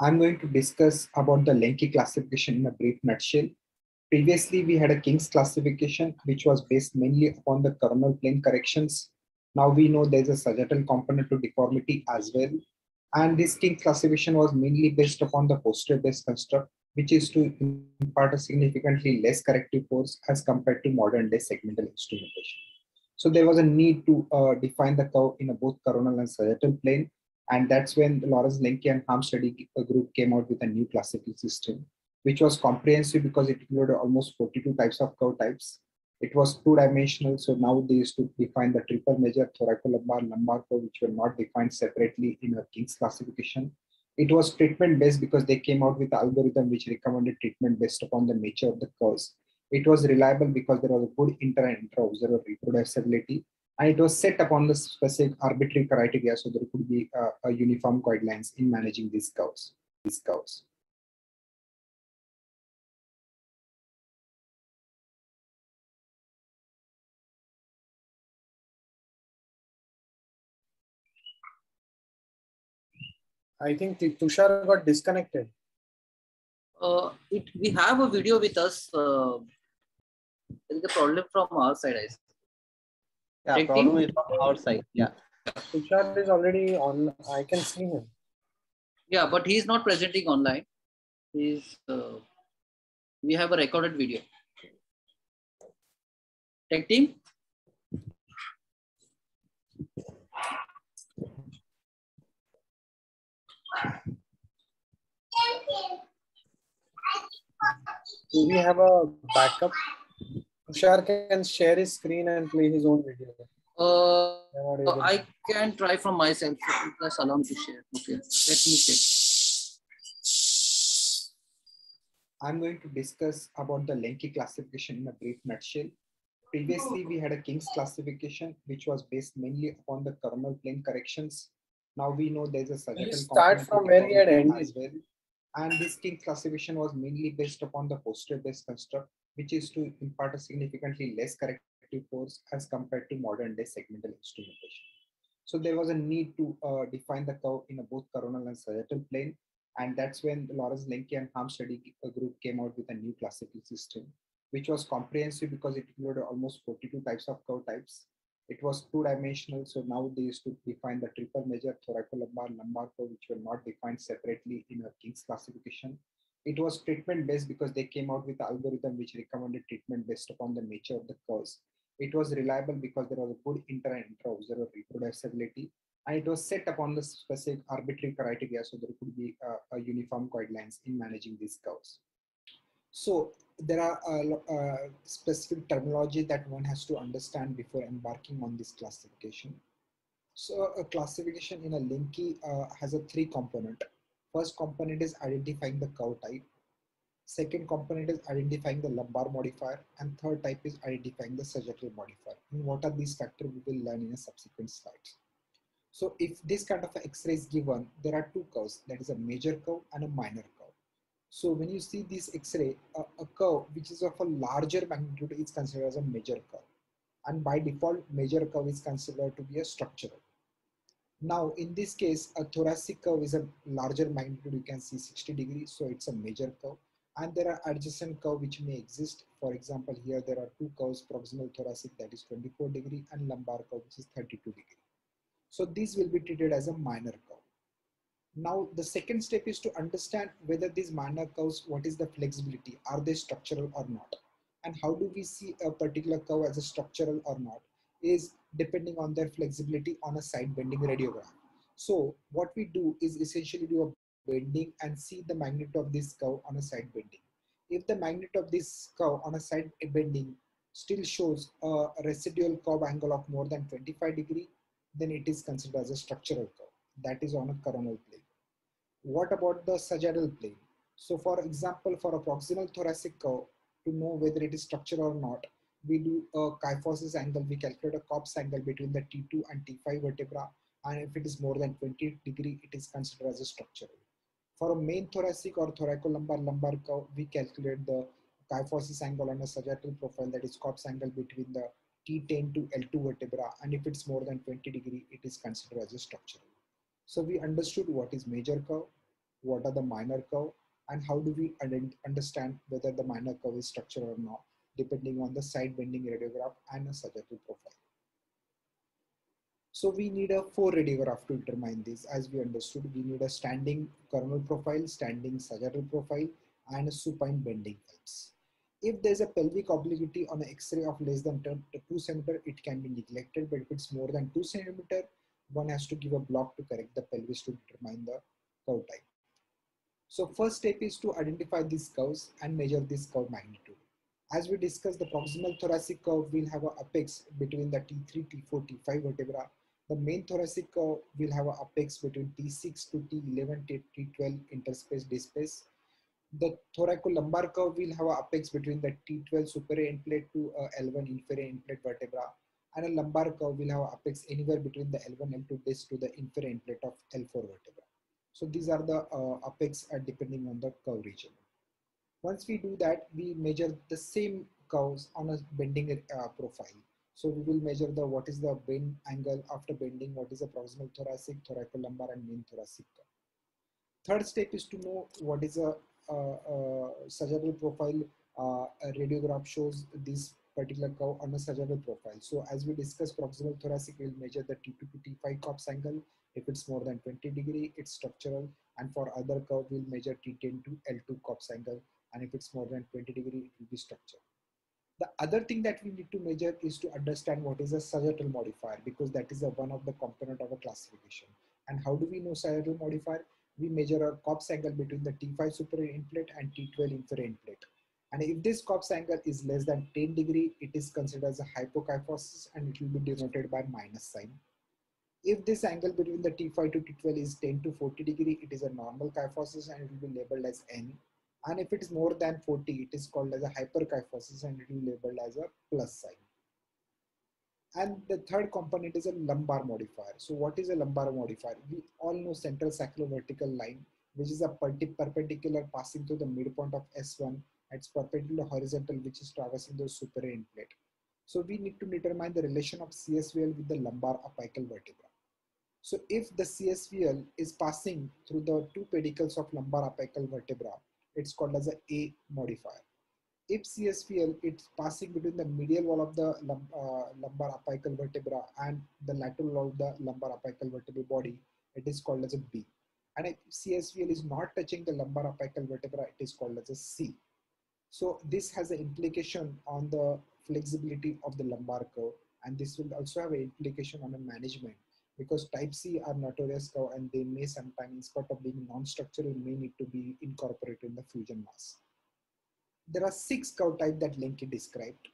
I'm going to discuss about the Lenke classification in a brief nutshell. Previously, we had a King's classification, which was based mainly upon the coronal plane corrections. Now we know there's a sagittal component to deformity as well. And this King's classification was mainly based upon the posterior base construct, which is to impart a significantly less corrective force as compared to modern day segmental instrumentation. So there was a need to define the curve in both coronal and sagittal plane. And that's when Lawrence Lenke and Harms study group came out with a new classical system, which was comprehensive because it included almost 42 types of curve types. It was two-dimensional, so now they used to define the triple measure, thoracolumbar, lumbar curve, which were not defined separately in a King's classification. It was treatment-based because they came out with an algorithm which recommended treatment based upon the nature of the curves. It was reliable because there was a good inter- and intra-observer reproducibility. And it was set upon the specific arbitrary criteria, so there could be a uniform guidelines in managing these curves. I think Tushar got disconnected. We have a video with us. There is a problem from our side, I think. Yeah, problem is from our side. Yeah. Tushar is already on. I can see him. Yeah, but he is not presenting online. He's, we have a recorded video. Tech team? Do we have a backup? Tushar can share his screen and play his own video. I can try from myself. Plus, allow me to share. Okay, let me check. I'm going to discuss about the Lenke classification in a brief nutshell. Previously, we had a King's classification, which was based mainly upon the coronal plane corrections. Now we know there's a sagittal. Start from where we had ended as well. And this King's classification was mainly based upon the posterior base construct, which is to impart a significantly less corrective force as compared to modern day segmental instrumentation. So there was a need to define the curve in both coronal and sagittal plane. And that's when Lawrence Lenke and Harms study group came out with a new classical system, which was comprehensive because it included almost 42 types of curve types. It was two-dimensional, so now they used to define the triple measure, thoracolumbar, lumbar curve, which were not defined separately in a King's classification. It was treatment-based because they came out with an algorithm which recommended treatment based upon the nature of the curves. It was reliable because there was a good inter- and intra-observer reproducibility, and it was set upon the specific arbitrary criteria, so there could be a uniform guidelines in managing these curves. So there are specific terminology that one has to understand before embarking on this classification. So a classification in a Lenke has a three component. First component is identifying the curve type. Second component is identifying the lumbar modifier, and third type is identifying the sagittal modifier. And what are these factors we will learn in a subsequent slide. So if this kind of X-ray is given, there are two curves, that is a major curve and a minor curve. So when you see this X-ray, a curve which is of a larger magnitude is considered as a major curve. And by default, major curve is considered to be a structural. Now, in this case, a thoracic curve is a larger magnitude. You can see 60 degrees, so it's a major curve. And there are adjacent curves which may exist. For example, here there are two curves, proximal thoracic, that is 24 degree, and lumbar curve, which is 32 degree. So these will be treated as a minor curve. Now, the second step is to understand whether these minor curves, what is the flexibility? Are they structural or not? And how do we see a particular curve as a structural or not? Is depending on their flexibility on a side bending radiograph. So what we do is essentially do a bending and see the magnitude of this curve on a side bending. If the magnitude of this curve on a side bending still shows a residual Cobb angle of more than 25 degrees, then it is considered as a structural curve. That is on a coronal plane. What about the sagittal plane? So for example, for a proximal thoracic curve, to know whether it is structural or not, we do a kyphosis angle. We calculate a Cobb's angle between the T2 and T5 vertebra. And if it is more than 20 degree, it is considered as a structural. For a main thoracic or thoracolumbar lumbar curve, we calculate the kyphosis angle on a sagittal profile, that is Cobb's angle between the T10 to L2 vertebra. And if it's more than 20 degree, it is considered as a structural. So we understood what is major curve, what are the minor curve, and how do we understand whether the minor curve is structured or not, depending on the side bending radiograph and a surgical profile. So we need a 4 radiograph to determine this. As we understood, we need a standing coronal profile, standing sagittal profile, and a supine bending types. If there's a pelvic obliquity on an X-ray of less than 2 cm, it can be neglected, but if it's more than 2 cm, one has to give a block to correct the pelvis to determine the curve type. So first step is to identify these curves and measure this curve magnitude. As we discussed, the proximal thoracic curve will have an apex between the T3, T4, T5 vertebra. The main thoracic curve will have an apex between T6 to T11, T12 interspace dispace. The thoracolumbar curve will have an apex between the T12 superior end plate to L1 inferior end plate vertebra. And a lumbar curve will have an apex anywhere between the L1 and L2 disc to the inferior end plate of L4 vertebra. So these are the apex depending on the curve region. Once we do that, we measure the same curves on a bending profile. So we will measure the what is the bend angle after bending, what is the proximal thoracic, thoracolumbar, and main thoracic curve. Third step is to know what is a sagittal profile. A radiograph shows this particular curve on a sagittal profile. So as we discussed, proximal thoracic will measure the T2 to T5 Cobb's angle. If it's more than 20 degrees, it's structural. And for other curve, we'll measure T10 to L2 Cobb's angle. And if it's more than 20 degrees, it will be structured. The other thing that we need to measure is to understand what is a sagittal modifier, because that is one of the component of a classification. And how do we know sagittal modifier? We measure our Cobb's angle between the T5 superior end plate and T12 inferior end plate. And if this Cobb's angle is less than 10 degrees, it is considered as a hypokkyphosis, and it will be denoted by minus sign. If this angle between the T5 to T12 is 10 to 40 degrees, it is a normal kyphosis and it will be labeled as N. And if it is more than 40, it is called as a hyperkyphosis and it will be labeled as a plus sign. And the third component is a lumbar modifier. So what is a lumbar modifier? We all know central sacrovertical line, which is a perpendicular passing through the midpoint of S1. It's perpendicular horizontal, which is traversing the superior end plate. So we need to determine the relation of CSVL with the lumbar apical vertebra. So if the CSVL is passing through the two pedicles of lumbar apical vertebra, it's called as an A modifier. If CSVL is passing between the medial wall of the lumbar apical vertebra and the lateral wall of the lumbar apical vertebra body, it is called as a B. And if CSVL is not touching the lumbar apical vertebra, it is called as a C. So this has an implication on the flexibility of the lumbar curve, and this will also have an implication on the management, because type C are notorious curve and they may sometimes, in spite of being non-structural, may need to be incorporated in the fusion mass. There are 6 curve types that Lenke described.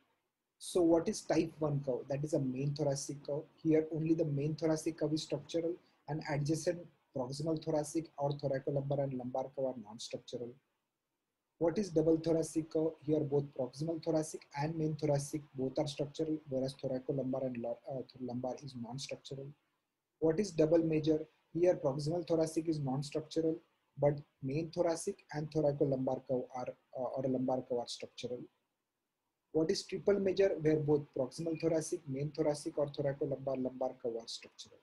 So what is type 1 curve? That is a main thoracic curve. Here only the main thoracic curve is structural, and adjacent proximal thoracic or thoracolumbar and lumbar curve are non-structural. What is double thoracic curve? Here both proximal thoracic and main thoracic both are structural, whereas thoracolumbar and lumbar is non-structural. What is double major? Here proximal thoracic is non-structural, but main thoracic and thoracolumbar curve are structural. What is triple major? Where both proximal thoracic, main thoracic, or thoracolumbar lumbar curve are structural.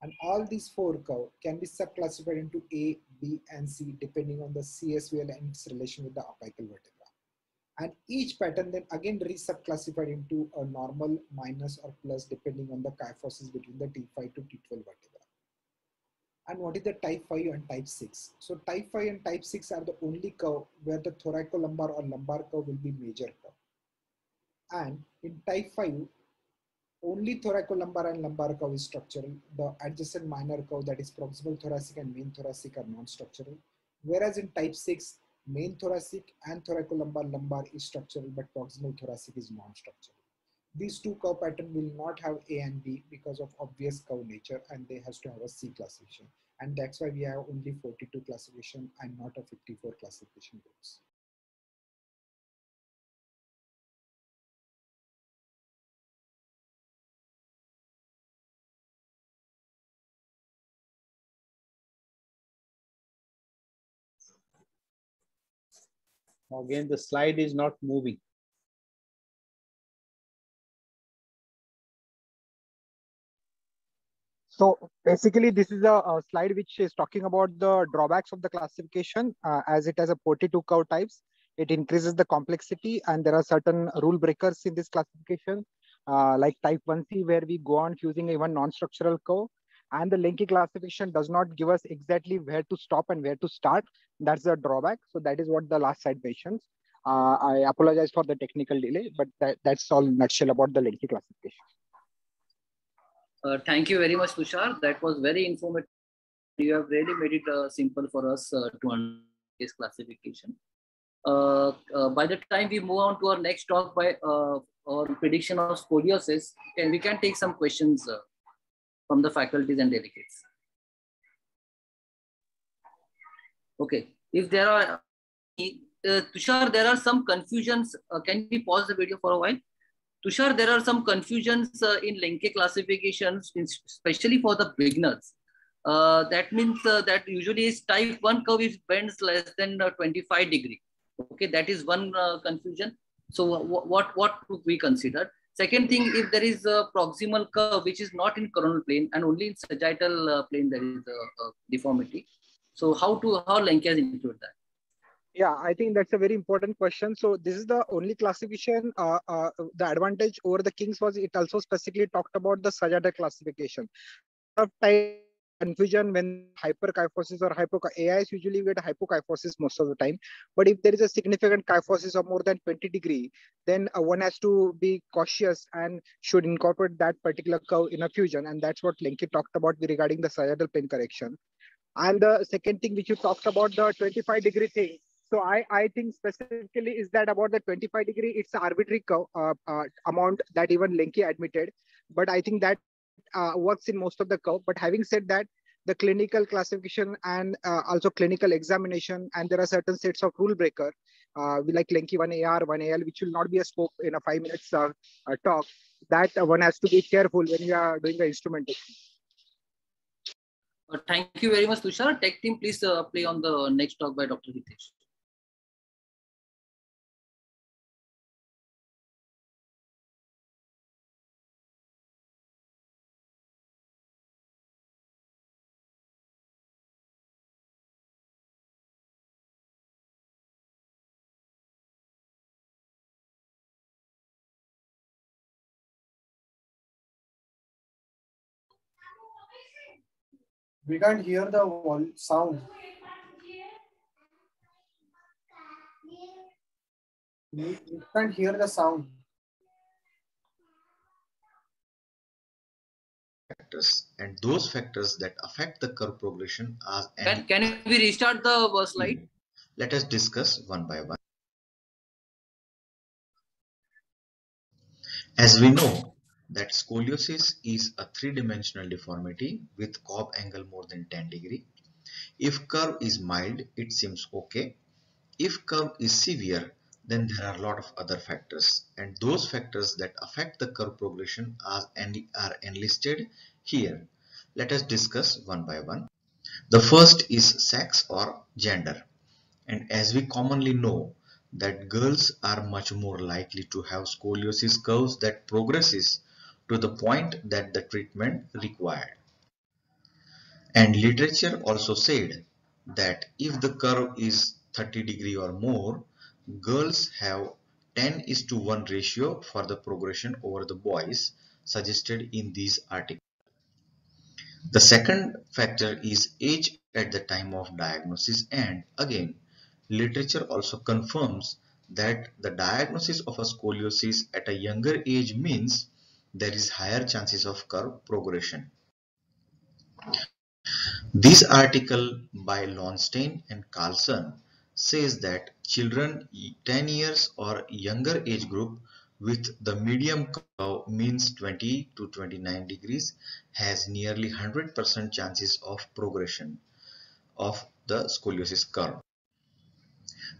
And all these 4 curves can be subclassified into A, B, and C depending on the CSVL and its relation with the apical vertebra. And each pattern then again resubclassified into a normal, minus, or plus depending on the kyphosis between the T5 to T12 vertebra. And what is the type 5 and type 6? So type 5 and type 6 are the only curve where the thoracolumbar or lumbar curve will be major curve. And in type 5, only thoracolumbar and lumbar curve is structural. The adjacent minor curve, that is proximal thoracic and main thoracic, are non-structural. Whereas in type 6, main thoracic and thoracolumbar lumbar is structural, but proximal thoracic is non-structural. These 2 curve patterns will not have A and B because of obvious curve nature, and they has to have a C classification. And that's why we have only 42 classification and not a 54 classification groups. Again, the slide is not moving. So basically, this is a slide which is talking about the drawbacks of the classification as it has a 42 curve types. It increases the complexity, and there are certain rule breakers in this classification, like type 1C, where we go on fusing a one non-structural curve. And the Lenke classification does not give us exactly where to stop and where to start. That's the drawback. So that is what the last slide mentions. I apologize for the technical delay, but that's all nutshell about the Lenke classification. Thank you very much, Tushar. That was very informative. You have really made it simple for us to understand this classification. By the time we move on to our next talk by our prediction of scoliosis, and we can take some questions from the faculties and delegates. Okay, if there are, Tushar, there are some confusions. Can we pause the video for a while? Tushar, there are some confusions in Lenke classifications, especially for the beginners. That means that usually is type 1 curve if bends less than 25 degree. Okay, that is one confusion. So what could we consider? Second thing, if there is a proximal curve which is not in coronal plane and only in sagittal plane, there is a deformity. So how Lenke has included that? Yeah, I think that's a very important question. So this is the only classification. The advantage over the King's was it also specifically talked about the sagittal classification. Confusion when hyperkyphosis or AIS usually get hypokkyphosis most of the time, but if there is a significant kyphosis of more than 20 degree, then one has to be cautious and should incorporate that particular curve in a fusion, and that's what Lenke talked about regarding the sagittal plane correction. And the second thing which you talked about, the 25 degree thing. So I think specifically is that about the 25 degree, it's an arbitrary curve, amount that even Lenke admitted, but I think that works in most of the curve. But having said that, the clinical classification and also clinical examination, and there are certain sets of rule breaker, like Lenke 1AR, 1AL, which will not be a spoke in a 5 minutes talk, that one has to be careful when you are doing the instrumentation. Thank you very much, Tushar. Tech team, please play on the next talk by Dr. Hitesh. We can't hear the sound. We can't hear the sound. Factors and those factors that affect the curve progression are. Can we restart the slide? Let us discuss one by one. As we know, that scoliosis is a three-dimensional deformity with Cobb angle more than 10 degree. If curve is mild, it seems okay. If curve is severe, then there are a lot of other factors, and those factors that affect the curve progression are enlisted here. Let us discuss one by one. The first is sex or gender, and as we commonly know that girls are much more likely to have scoliosis curves that progresses to the point that the treatment required. And literature also said that if the curve is 30 degree or more, girls have 10:1 ratio for the progression over the boys suggested in these articles. The second factor is age at the time of diagnosis, and again literature also confirms that the diagnosis of a scoliosis at a younger age means there is higher chances of curve progression. This article by Lonstein and Carlson says that children 10 years or younger age group with the medium curve means 20 to 29 degrees has nearly 100% chances of progression of the scoliosis curve.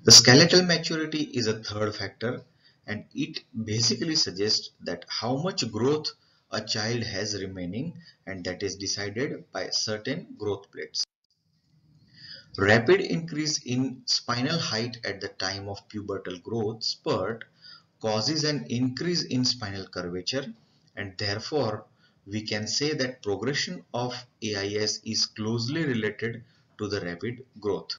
The skeletal maturity is a third factor, and it basically suggests that how much growth a child has remaining, and that is decided by certain growth plates. Rapid increase in spinal height at the time of pubertal growth spurt causes an increase in spinal curvature, and therefore we can say that progression of AIS is closely related to the rapid growth.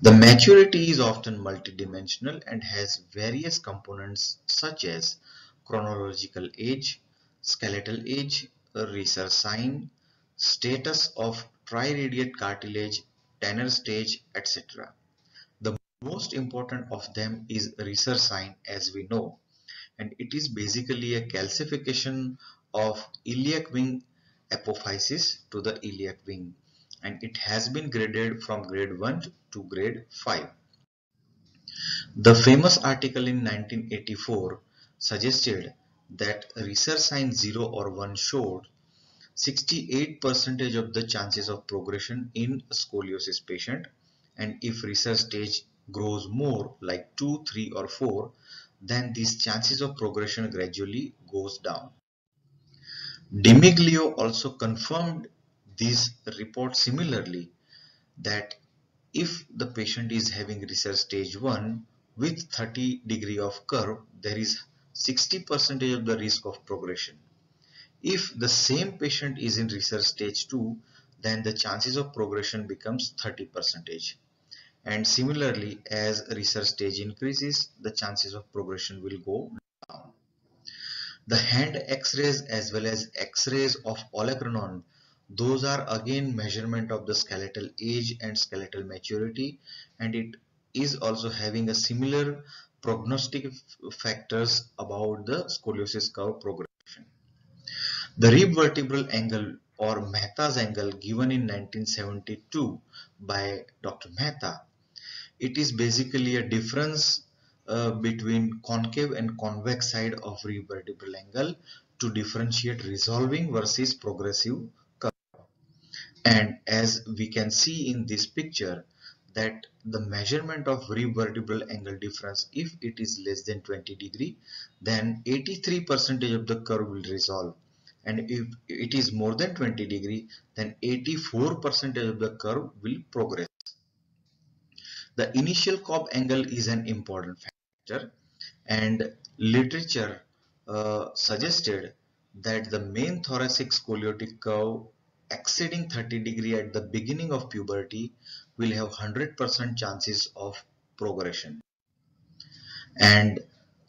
The maturity is often multidimensional and has various components such as chronological age, skeletal age, Risser sign, status of triradiate cartilage, Tanner stage, etc. The most important of them is Risser sign, as we know, and it is basically a calcification of iliac wing apophysis to the iliac wing, and it has been graded from grade 1 to grade 5. The famous article in 1984 suggested that Risser sign 0 or 1 showed 68% of the chances of progression in scoliosis patient, and if Risser stage grows more like 2, 3 or 4, then these chances of progression gradually goes down. Dimiglio also confirmed these reports similarly, that if the patient is having Risser stage 1 with 30 degree of curve, there is 60% of the risk of progression. If the same patient is in Risser stage 2, then the chances of progression becomes 30%. And similarly, as Risser stage increases, the chances of progression will go down. The hand x-rays as well as x-rays of olecranon, those are again measurement of the skeletal age and skeletal maturity, and it is also having a similar prognostic factors about the scoliosis curve progression. The rib vertebral angle or Mehta's angle given in 1972 by Dr. Mehta, it is basically a difference between concave and convex side of rib vertebral angle to differentiate resolving versus progressive curve. And as we can see in this picture, that the measurement of rib vertebral angle difference, if it is less than 20 degree, then 83% of the curve will resolve, and if it is more than 20 degree, then 84% of the curve will progress. The initial Cobb angle is an important factor, and literature suggested that the main thoracic scoliotic curve exceeding 30 degree at the beginning of puberty will have 100% chances of progression. And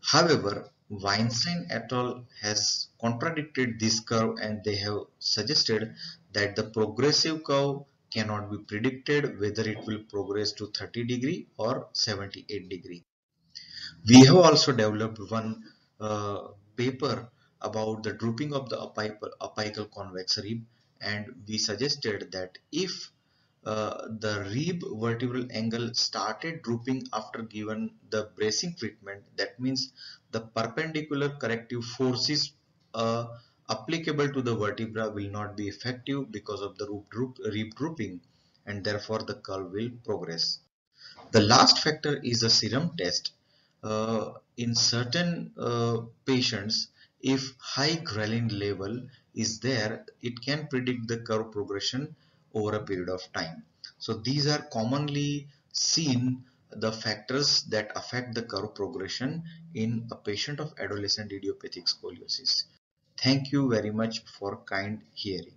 however, Weinstein et al. Has contradicted this curve, and they have suggested that the progressive curve cannot be predicted whether it will progress to 30 degree or 78 degree. We have also developed one paper about the drooping of the apical convex rib, and we suggested that if the rib vertebral angle started drooping after given the bracing treatment, that means the perpendicular corrective forces applicable to the vertebra will not be effective because of the rib drooping, and therefore the curve will progress. The last factor is a serum test. In certain patients, if high ghrelin level is there, it can predict the curve progression over a period of time. So these are commonly seen the factors that affect the curve progression in a patient of adolescent idiopathic scoliosis. Thank you very much for kind hearing.